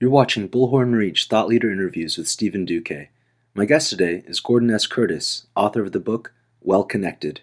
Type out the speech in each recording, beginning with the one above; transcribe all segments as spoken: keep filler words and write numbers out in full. You're watching Bullhorn Reach Thought Leader Interviews with Steven Duque. My guest today is Gordon S. Curtis, author of the book, Well Connected.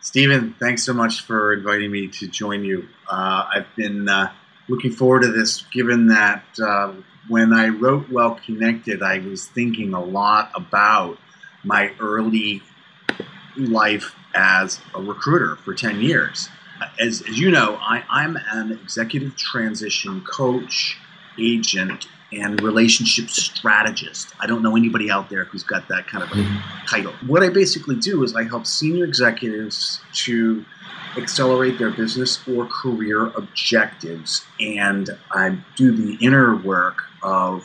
Steven, thanks so much for inviting me to join you. Uh, I've been uh, looking forward to this, given that uh, when I wrote Well Connected, I was thinking a lot about my early life as a recruiter for ten years. As, as you know, I, I'm an executive transition coach, agent, and relationship strategist. I don't know anybody out there who's got that kind of a title. What I basically do is I help senior executives to accelerate their business or career objectives, and I do the inner work of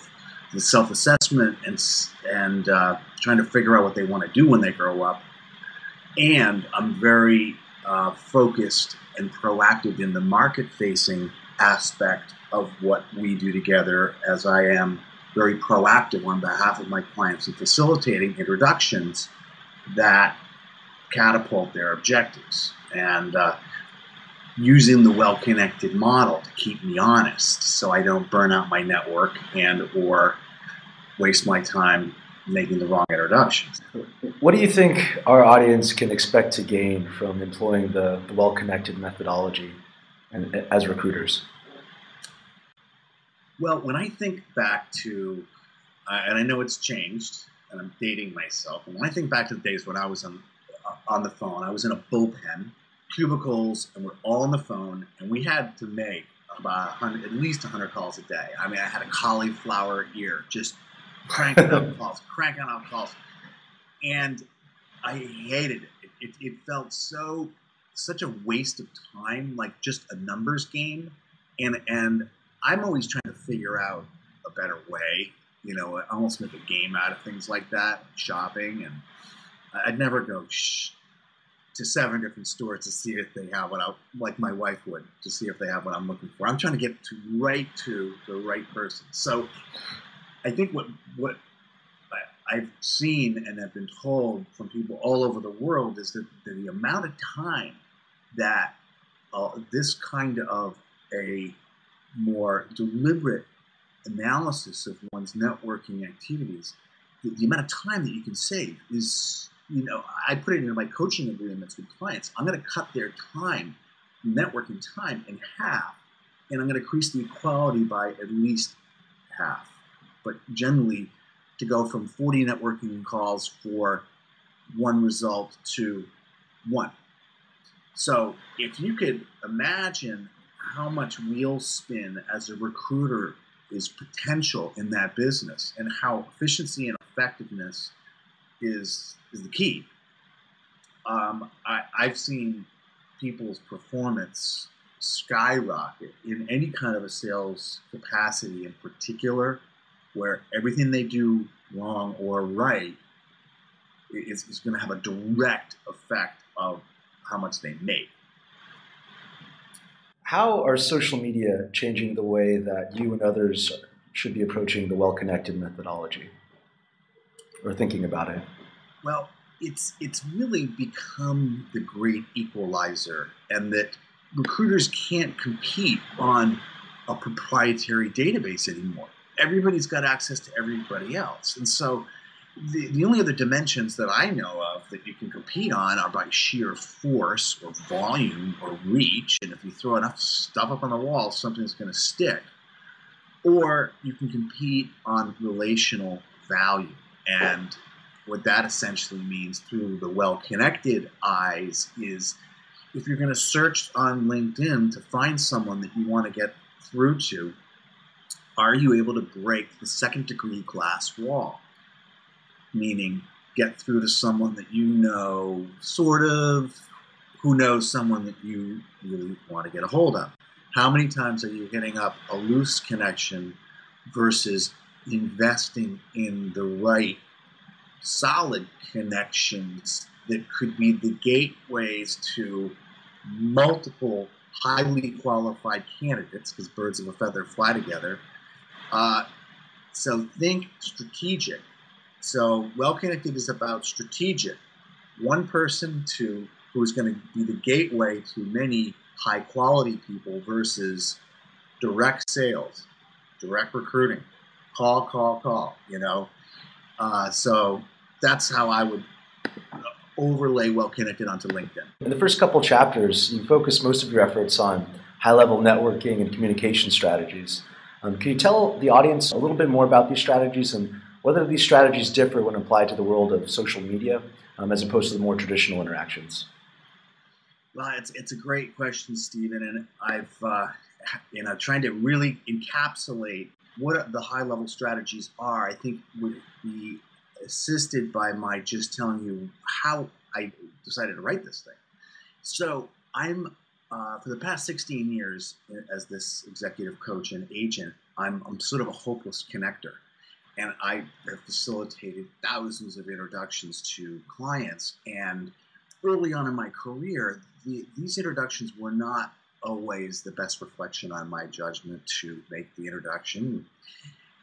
the self-assessment and, and uh, trying to figure out what they want to do when they grow up. And I'm very Uh, focused and proactive in the market-facing aspect of what we do together, as I am very proactive on behalf of my clients in facilitating introductions that catapult their objectives and uh, using the well-connected model to keep me honest so I don't burn out my network and or waste my time making the wrong introductions. What do you think our audience can expect to gain from employing the, the well-connected methodology and, as recruiters? Well, when I think back to, uh, and I know it's changed, and I'm dating myself, and when I think back to the days when I was on, uh, on the phone, I was in a bullpen, cubicles, and we're all on the phone, and we had to make about one hundred, at least one hundred calls a day. I mean, I had a cauliflower ear, just cranking out calls, cranking out calls. And I hated it. It, it. it felt so, such a waste of time, like just a numbers game. And and I'm always trying to figure out a better way. You know, I almost make a game out of things like that, shopping. And I'd never go shh, to seven different stores to see if they have what I, like my wife would, to see if they have what I'm looking for. I'm trying to get to right to the right person. So I think what what I've seen and have been told from people all over the world is that the amount of time that uh, this kind of a more deliberate analysis of one's networking activities, the, the amount of time that you can save is, you know, I put it into my coaching agreements with clients. I'm going to cut their time, networking time, in half, and I'm going to increase the equality by at least half. But generally, to go from forty networking calls for one result to one. So if you could imagine how much wheel spin as a recruiter is potential in that business, and how efficiency and effectiveness is, is the key. Um, I, I've seen people's performance skyrocket in any kind of a sales capacity in particular, where everything they do wrong or right is, is going to have a direct effect of how much they make. How are social media changing the way that you and others should be approaching the well-connected methodology or thinking about it? Well, it's, it's really become the great equalizer, and that recruiters can't compete on a proprietary database anymore. Everybody's got access to everybody else. And so the, the only other dimensions that I know of that you can compete on are by sheer force or volume or reach. And if you throw enough stuff up on the wall, something's going to stick. Or you can compete on relational value. And what that essentially means through the well-connected eyes is if you're going to search on LinkedIn to find someone that you want to get through to, are you able to break the second degree glass wall? Meaning, get through to someone that you know, sort of, who knows someone that you really want to get a hold of. How many times are you hitting up a loose connection versus investing in the right solid connections that could be the gateways to multiple highly qualified candidates, because birds of a feather fly together. Uh, so think strategic. So well-connected is about strategic. One person to who is going to be the gateway to many high-quality people versus direct sales, direct recruiting, call, call, call, you know. Uh, so that's how I would overlay Well Connected onto LinkedIn. In the first couple chapters, you focus most of your efforts on high-level networking and communication strategies. Um, can you tell the audience a little bit more about these strategies and whether these strategies differ when applied to the world of social media um, as opposed to the more traditional interactions? Well, it's, it's a great question, Steven, and I've uh, you know, trying to really encapsulate what the high-level strategies are, I think, would be assisted by my just telling you how I decided to write this thing. So I'm, uh, for the past sixteen years as this executive coach and agent, I'm, I'm sort of a hopeless connector. And I have facilitated thousands of introductions to clients. And early on in my career, the, these introductions were not always the best reflection on my judgment to make the introduction.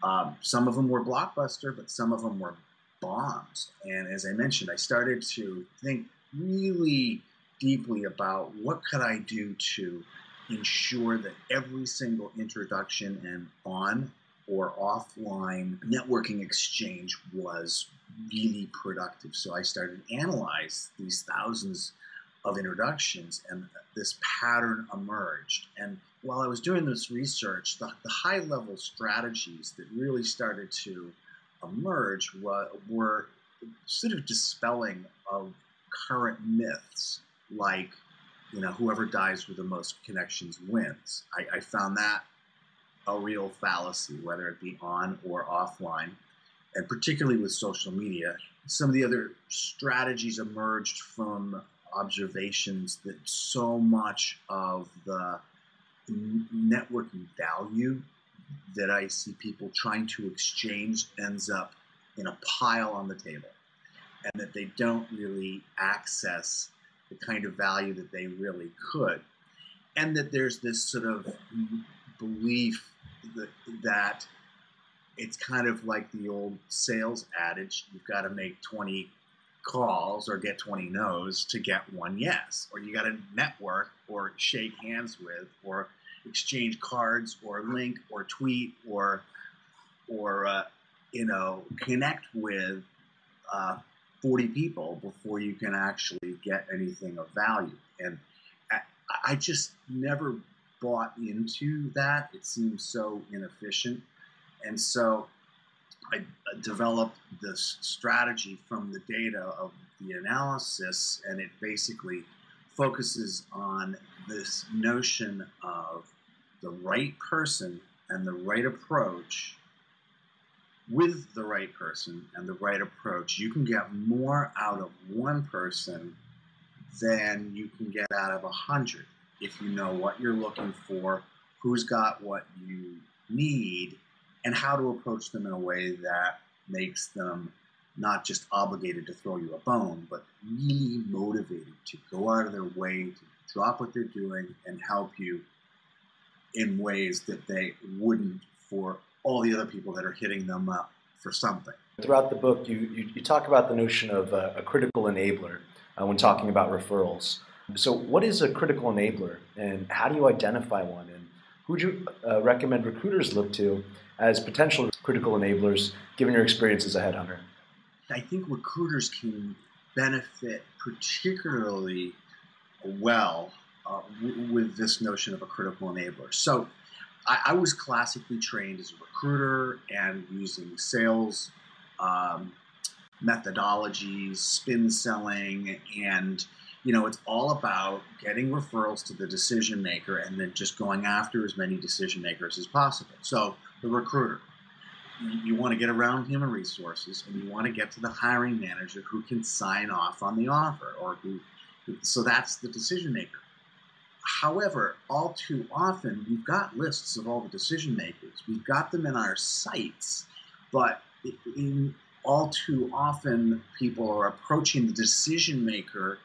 Um, some of them were blockbuster, but some of them were bombs. And as I mentioned, I started to think really deeply about what could I do to ensure that every single introduction and on or offline networking exchange was really productive. So I started to analyze these thousands of introductions, and this pattern emerged. And while I was doing this research, the, the high-level strategies that really started to emerge were, were sort of dispelling of current myths, like, you know, whoever dies with the most connections wins. I, I found that a real fallacy, whether it be on or offline, and particularly with social media. Some of the other strategies emerged from observations that so much of the networking value that I see people trying to exchange ends up in a pile on the table, and that they don't really access the kind of value that they really could, and that there's this sort of belief that, that it's kind of like the old sales adage, you've got to make twenty calls or get twenty no's to get one yes, or you got to network or shake hands with or exchange cards or link or tweet or or uh, you know, connect with uh, forty people before you can actually get anything of value. And I, I just never bought into that. It seems so inefficient, and so I developed this strategy from the data of the analysis, and it basically focuses on this notion of the right person and the right approach. With the right person and the right approach, you can get more out of one person than you can get out of a hundred if you know what you're looking for, who's got what you need, and how to approach them in a way that makes them not just obligated to throw you a bone, but really motivated to go out of their way, to drop what they're doing and help you in ways that they wouldn't for all the other people that are hitting them up for something. Throughout the book, you, you, you talk about the notion of uh, a critical enabler uh, when talking about referrals. So what is a critical enabler, and how do you identify one? And who would you uh, recommend recruiters look to as potential critical enablers, given your experience as a headhunter? I think recruiters can benefit particularly well uh, with this notion of a critical enabler. So I, I was classically trained as a recruiter and using sales um, methodologies, spin selling, and you know, it's all about getting referrals to the decision maker and then just going after as many decision makers as possible. So the recruiter, you want to get around human resources and you want to get to the hiring manager who can sign off on the offer or who, so that's the decision maker. However, all too often we've got lists of all the decision makers. We've got them in our sites, but in, all too often people are approaching the decision maker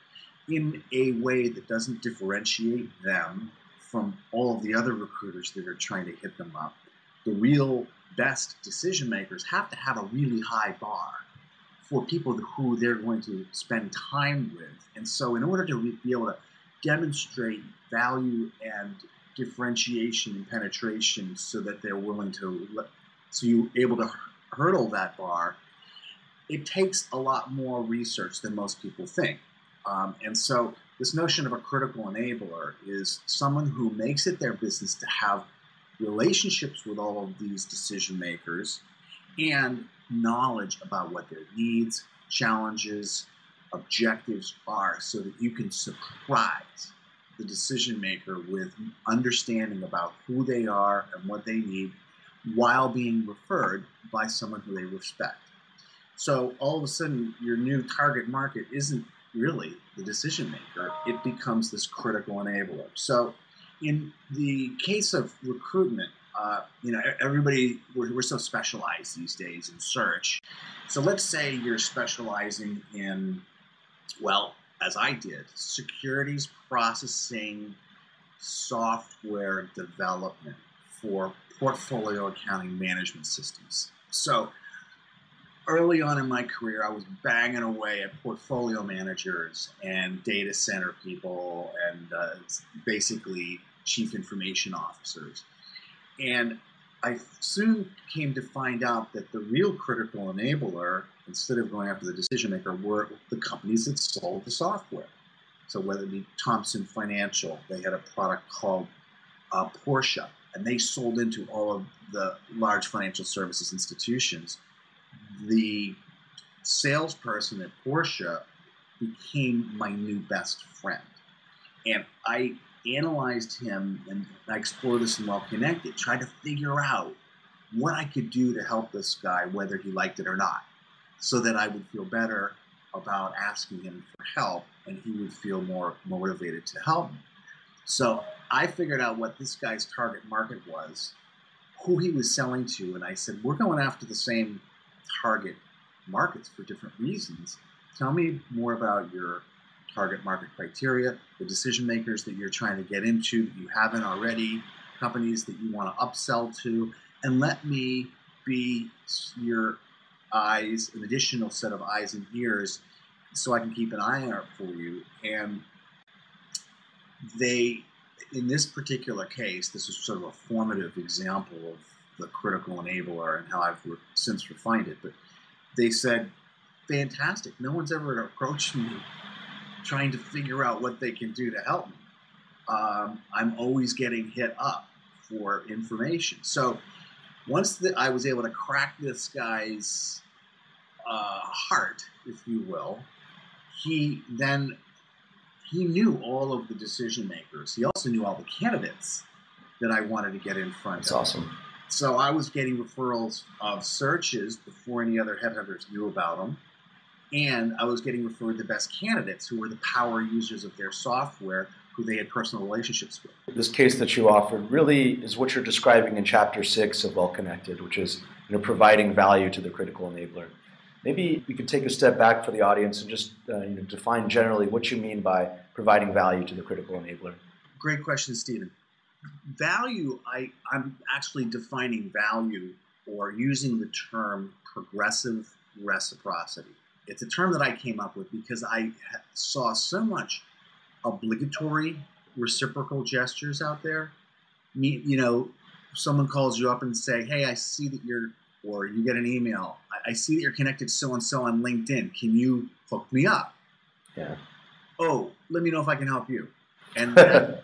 in a way that doesn't differentiate them from all of the other recruiters that are trying to hit them up. The real best decision makers have to have a really high bar for people who they're going to spend time with. And so in order to be able to demonstrate value and differentiation and penetration so that they're willing to, so you're able to hurdle that bar, it takes a lot more research than most people think. Um, and so this notion of a critical enabler is someone who makes it their business to have relationships with all of these decision makers and knowledge about what their needs, challenges, objectives are, so that you can surprise the decision maker with understanding about who they are and what they need while being referred by someone who they respect. So all of a sudden, your new target market isn't really the decision maker, it becomes this critical enabler. So in the case of recruitment, uh, you know, everybody, we're, we're so specialized these days in search. So let's say you're specializing in, well, as I did, securities processing software development for portfolio accounting management systems. So early on in my career, I was banging away at portfolio managers and data center people and uh, basically chief information officers. And I soon came to find out that the real critical enabler, instead of going after the decision maker, were the companies that sold the software. So whether it be Thompson Financial, they had a product called uh, Portia, and they sold into all of the large financial services institutions. The salesperson at Portia became my new best friend. And I analyzed him, and I explored this in Well Connected, tried to figure out what I could do to help this guy, whether he liked it or not, so that I would feel better about asking him for help, and he would feel more motivated to help me. So I figured out what this guy's target market was, who he was selling to, and I said, we're going after the same target markets for different reasons. Tell me more about your target market criteria, the decision makers that you're trying to get into that you haven't already, companies that you want to upsell to, and let me be your eyes, an additional set of eyes and ears, so I can keep an eye out for you. And they, in this particular case, this is sort of a formative example of the critical enabler and how I've since refined it, but they said, fantastic, no one's ever approached me trying to figure out what they can do to help me. Um, I'm always getting hit up for information. So once the, I was able to crack this guy's uh, heart, if you will, he then, he knew all of the decision makers. He also knew all the candidates that I wanted to get in front of. That's awesome. So I was getting referrals of searches before any other headhunters knew about them. And I was getting referred the best candidates who were the power users of their software, who they had personal relationships with. This case that you offered really is what you're describing in chapter six of Well Connected, which is, you know, providing value to the critical enabler. Maybe we could take a step back for the audience and just uh, you know, define generally what you mean by providing value to the critical enabler. Great question, Steven. Value, I, I'm actually defining value or using the term progressive reciprocity. It's a term that I came up with because I saw so much obligatory reciprocal gestures out there. Me, you know, someone calls you up and say, hey, I see that you're, or you get an email, I, I see that you're connected so-and-so on LinkedIn. Can you hook me up? Yeah. Oh, let me know if I can help you. And that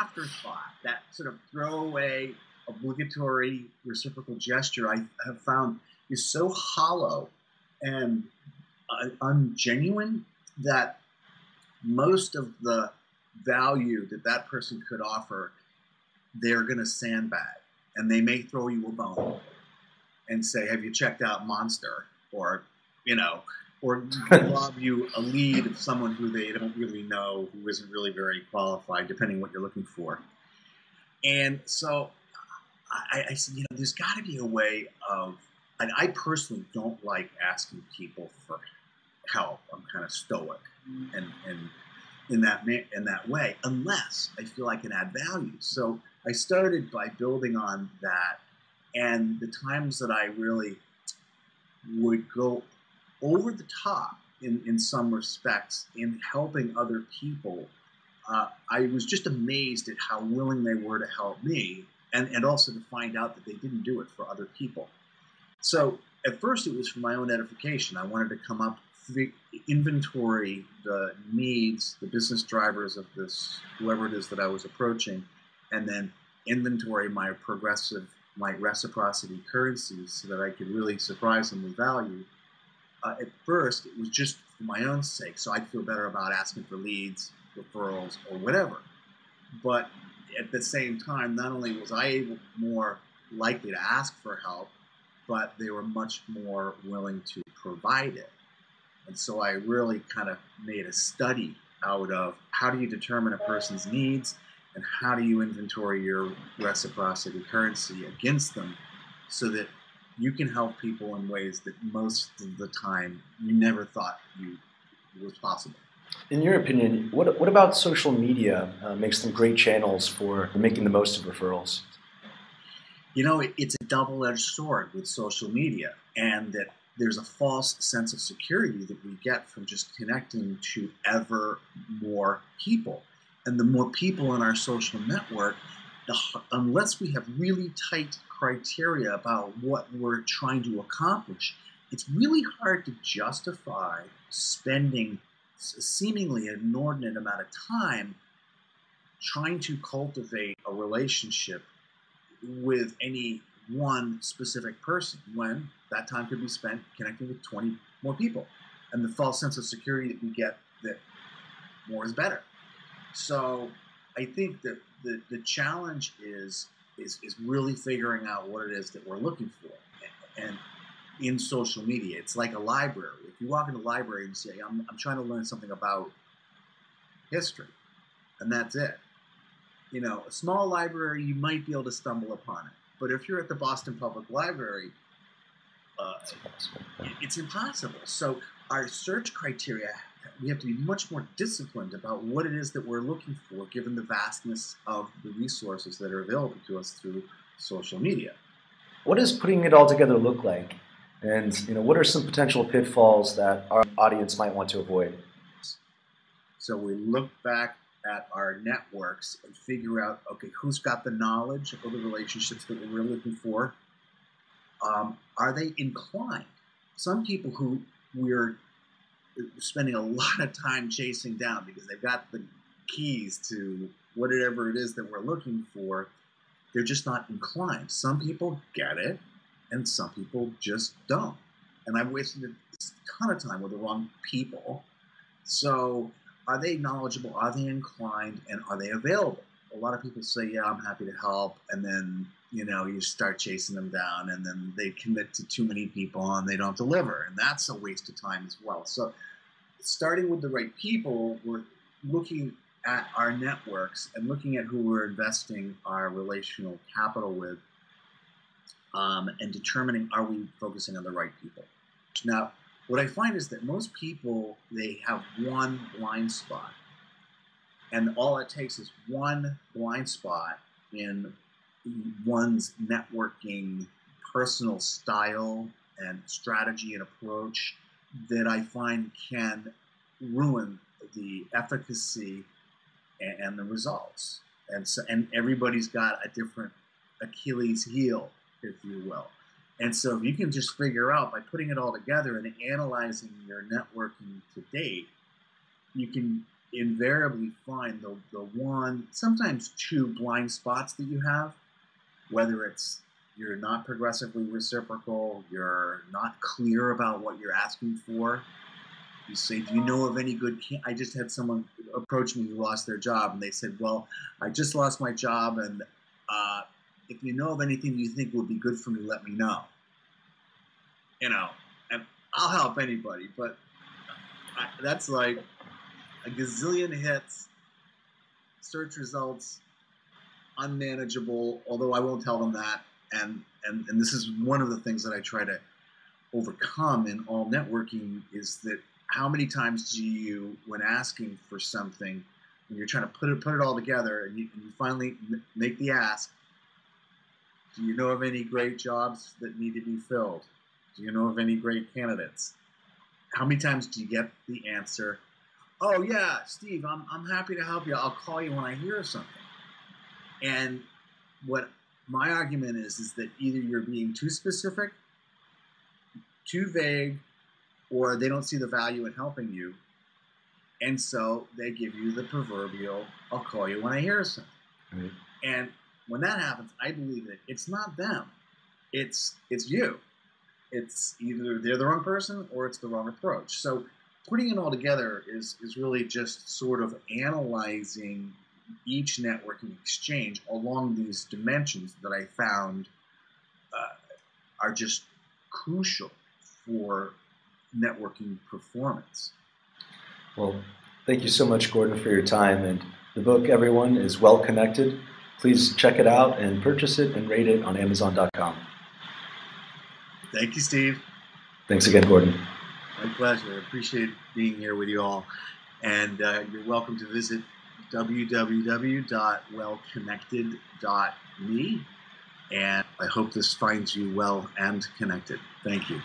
afterthought, that sort of throwaway, obligatory, reciprocal gesture, I have found is so hollow and uh, ungenuine that most of the value that that person could offer, they're going to sandbag. And they may throw you a bone and say, have you checked out Monster? Or, you know, or lob you a lead of someone who they don't really know, who isn't really very qualified, depending what you're looking for. And so I, I said, you know, there's got to be a way of, and I personally don't like asking people for help. I'm kind of stoic and, and in, that, in that way, unless I feel I can add value. So I started by building on that. And the times that I really would go over the top in, in some respects in helping other people uh, I was just amazed at how willing they were to help me, and, and also to find out that they didn't do it for other people. So at first it was for my own edification. I wanted to come up, inventory the needs, the business drivers of this, whoever it is that I was approaching, and then inventory my progressive, my reciprocity currencies so that I could really surprise them with value. Uh, at first, it was just for my own sake, so I'd feel better about asking for leads, referrals, or whatever. But at the same time, not only was I able, more likely to ask for help, but they were much more willing to provide it. And so I really kind of made a study out of how do you determine a person's needs and how do you inventory your reciprocity currency against them so that you can help people in ways that most of the time you never thought you was possible. In your opinion, what, what about social media uh, makes them great channels for making the most of referrals? You know, it, it's a double-edged sword with social media, and that there's a false sense of security that we get from just connecting to ever more people. And the more people in our social network, the, unless we have really tight criteria about what we're trying to accomplish, it's really hard to justify spending a seemingly inordinate amount of time trying to cultivate a relationship with any one specific person, when that time could be spent connecting with twenty more people, and the false sense of security that we get that more is better. So I think that the, the challenge is, is is really figuring out what it is that we're looking for. And in social media, it's like a library. If you walk into a library and say, I'm, I'm trying to learn something about history, and that's it. You know, a small library, you might be able to stumble upon it. But if you're at the Boston Public Library, uh, it's impossible. It's impossible. So our search criteria, we have to be much more disciplined about what it is that we're looking for, given the vastness of the resources that are available to us through social media. What does putting it all together look like? And you know, what are some potential pitfalls that our audience might want to avoid? So we look back at our networks and figure out, okay, who's got the knowledge or the relationships that we're looking for? Um, are they inclined? Some people who we're spending a lot of time chasing down because they've got the keys to whatever it is that we're looking for, they're just not inclined. Some people get it, and some people just don't. And I've wasted a ton of time with the wrong people. So are they knowledgeable? Are they inclined? And are they available? A lot of people say, yeah, I'm happy to help. And then, you know, you start chasing them down, and then they commit to too many people and they don't deliver. And that's a waste of time as well. So starting with the right people, we're looking at our networks and looking at who we're investing our relational capital with, um, and determining, are we focusing on the right people? Now, what I find is that most people, they have one blind spot, and all it takes is one blind spot in one's networking personal style and strategy and approach that I find can ruin the efficacy and, and the results. And so, and everybody's got a different Achilles heel, if you will. And so if you can just figure out by putting it all together and analyzing your networking to date, you can invariably find the, the one, sometimes two blind spots that you have, whether it's you're not progressively reciprocal, you're not clear about what you're asking for. You say, do you know of any good can I just had someone approach me who lost their job, and they said, well, I just lost my job, and uh, if you know of anything you think would be good for me, let me know. You know, and I'll help anybody, but I, that's like a gazillion hits, search results, unmanageable, although I won't tell them that. And, and, and this is one of the things that I try to overcome in all networking is that how many times do you, when asking for something, when you're trying to put it, put it all together and you, and you finally make the ask, do you know of any great jobs that need to be filled? Do you know of any great candidates? How many times do you get the answer, oh, yeah, Steve, I'm, I'm happy to help you. I'll call you when I hear something. And what my argument is, is that either you're being too specific, too vague, or they don't see the value in helping you. And so they give you the proverbial, I'll call you when I hear something. Right. And when that happens, I believe that it's not them. It's, it's you. It's either they're the wrong person or it's the wrong approach. So putting it all together is, is really just sort of analyzing each networking exchange along these dimensions that I found uh, are just crucial for networking performance. Well, thank you so much, Gordon, for your time. And the book, everyone, is Well Connected. Please check it out and purchase it and rate it on Amazon dot com. Thank you, Steve. Thanks again, Gordon. My pleasure. I appreciate being here with you all. And uh, you're welcome to visit w w w dot well connected dot me. And I hope this finds you well and connected. Thank you.